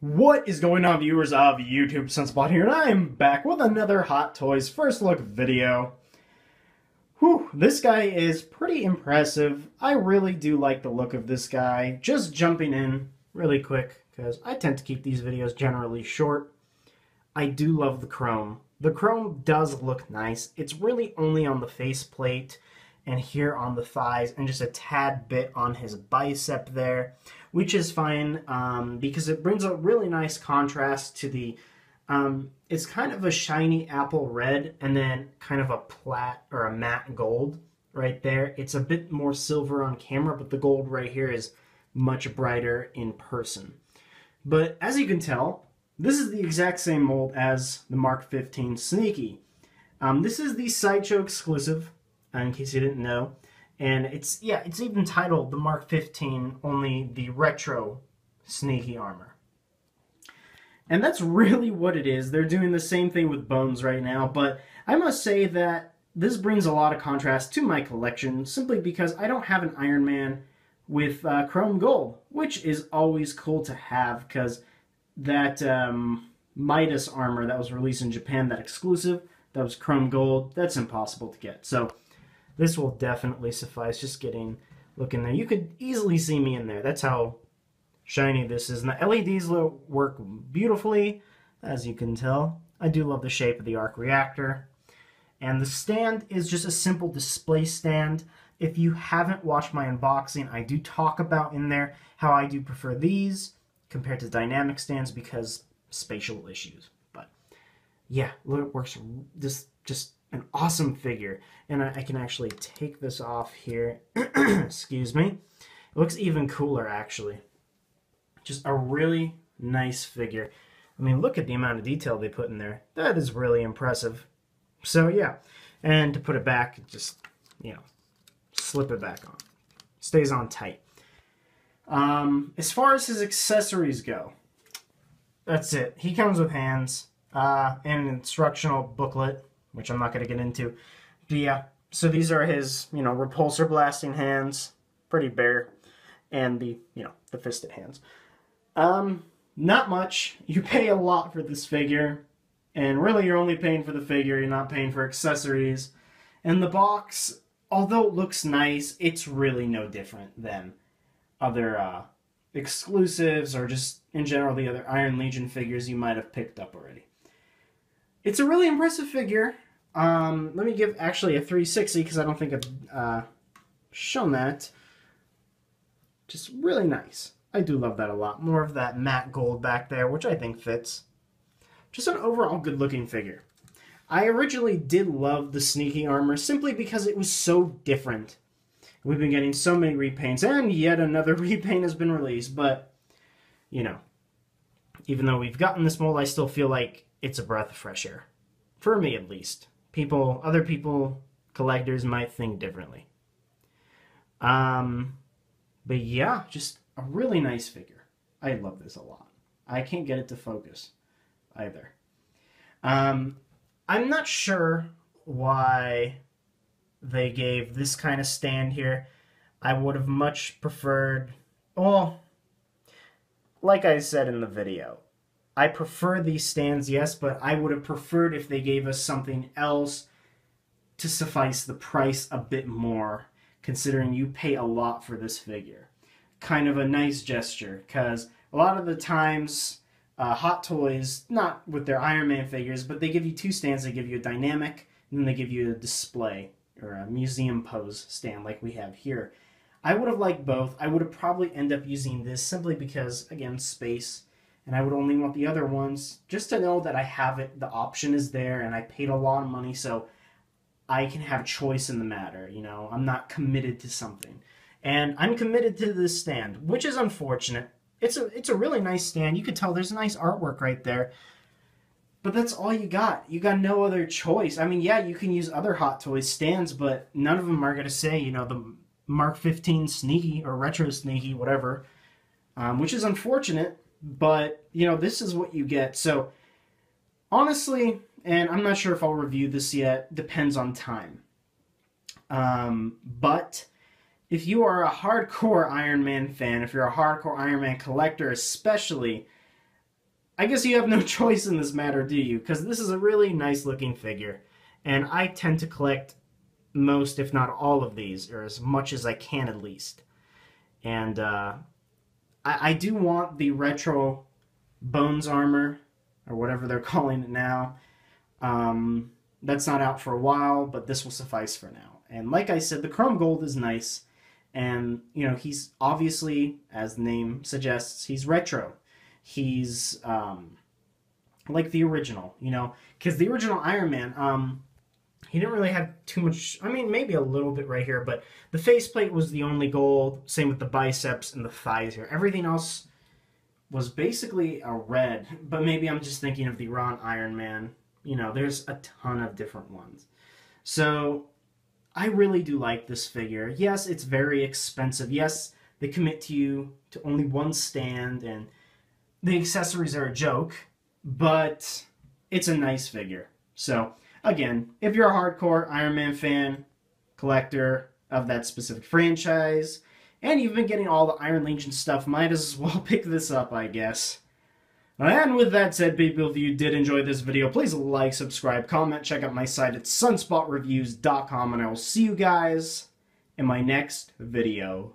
What is going on, viewers of YouTube? SunSpot here, and I am back with another Hot Toys first look video. Whew, this guy is pretty impressive. I really do like the look of this guy. Just jumping in really quick, because I tend to keep these videos generally short. I do love the chrome. The chrome does look nice. It's really only on the faceplate and here on the thighs and just a tad bit on his bicep there, which is fine because it brings a really nice contrast to the, it's kind of a shiny apple red and then kind of a plat or a matte gold right there. It's a bit more silver on camera, but the gold right here is much brighter in person. But as you can tell, this is the exact same mold as the Mark 15 Sneaky. This is the Sideshow exclusive, in case you didn't know, and it's even titled the Mark 15, only the Retro Sneaky Armor. And that's really what it is. They're doing the same thing with Bones right now, but I must say that this brings a lot of contrast to my collection simply because I don't have an Iron Man with chrome gold, which is always cool to have because that Midas armor that was released in Japan, that exclusive, that was chrome gold, that's impossible to get. So this will definitely suffice. Just looking there. You could easily see me in there. That's how shiny this is. And the LEDs work beautifully, as you can tell. I do love the shape of the arc reactor. And the stand is just a simple display stand. If you haven't watched my unboxing, I do talk about in there how I do prefer these compared to dynamic stands because spatial issues. But yeah, it works. Just an awesome figure, and I can actually take this off here. Excuse me. It looks even cooler actually. Just a really nice figure. I mean, look at the amount of detail they put in there. That is really impressive. So yeah, and to put it back, just, you know, slip it back on. Stays on tight. As far as his accessories go, that's it. He comes with hands and an instructional booklet, which I'm not going to get into. But yeah, so these are his, you know, repulsor blasting hands, pretty bare, and the, you know, the fisted hands. Not much. You pay a lot for this figure, and really you're only paying for the figure, you're not paying for accessories. And the box, although it looks nice, it's really no different than other exclusives or just in general the other Iron Legion figures you might have picked up already. It's a really impressive figure. Let me give actually a 360 because I don't think I've shown that. Just really nice. I do love that a lot. More of that matte gold back there, which I think fits. Just an overall good looking figure. I originally did love the Sneaky Armor simply because it was so different. We've been getting so many repaints, and yet another repaint has been released, but, you know, even though we've gotten this mold, I still feel like it's a breath of fresh air. For me, at least. Other people, collectors, might think differently. But yeah, just a really nice figure. I love this a lot. I can't get it to focus, either. I'm not sure why they gave this kind of stand here. I would have much preferred, well, like I said in the video, I prefer these stands, yes, but I would have preferred if they gave us something else to suffice the price a bit more, considering you pay a lot for this figure. Kind of a nice gesture, because a lot of the times Hot Toys, not with their Iron Man figures, but they give you two stands. They give you a dynamic, and then they give you a display or a museum pose stand like we have here. I would have liked both. I would have probably ended up using this simply because, again, space, and I would only want the other ones just to know that I have it, the option is there, and I paid a lot of money, so I can have choice in the matter, you know? I'm not committed to something. And I'm committed to this stand, which is unfortunate. It's a really nice stand. You can tell there's nice artwork right there. But that's all you got. You got no other choice. I mean, yeah, you can use other Hot Toys stands, but none of them are going to say, you know, the Mark 15 Sneaky or Retro Sneaky, whatever, which is unfortunate, but, you know, this is what you get. So, honestly, and I'm not sure if I'll review this yet, depends on time. But if you are a hardcore Iron Man fan, if you're a hardcore Iron Man collector especially, I guess you have no choice in this matter, do you? Because this is a really nice looking figure, and I tend to collect most, if not all of these, or as much as I can at least. And I do want the retro Bones armor, or whatever they're calling it now. That's not out for a while, but this will suffice for now. And like I said, the chrome gold is nice, and you know, he's obviously, as the name suggests, he's retro. He's like the original, you know, because the original Iron Man, he didn't really have too much, I mean, maybe a little bit right here, but the faceplate was the only gold, same with the biceps and the thighs here. Everything else was basically a red, but maybe I'm just thinking of the Ron Iron Man. You know, there's a ton of different ones. So I really do like this figure. Yes, it's very expensive. Yes, they commit to you to only one stand, and the accessories are a joke, but it's a nice figure. So again, if you're a hardcore Iron Man fan, collector of that specific franchise, and you've been getting all the Iron Legion stuff, might as well pick this up, I guess. And with that said, people, if you did enjoy this video, please like, subscribe, comment, check out my site at sunspotreviewz.com, and I will see you guys in my next video.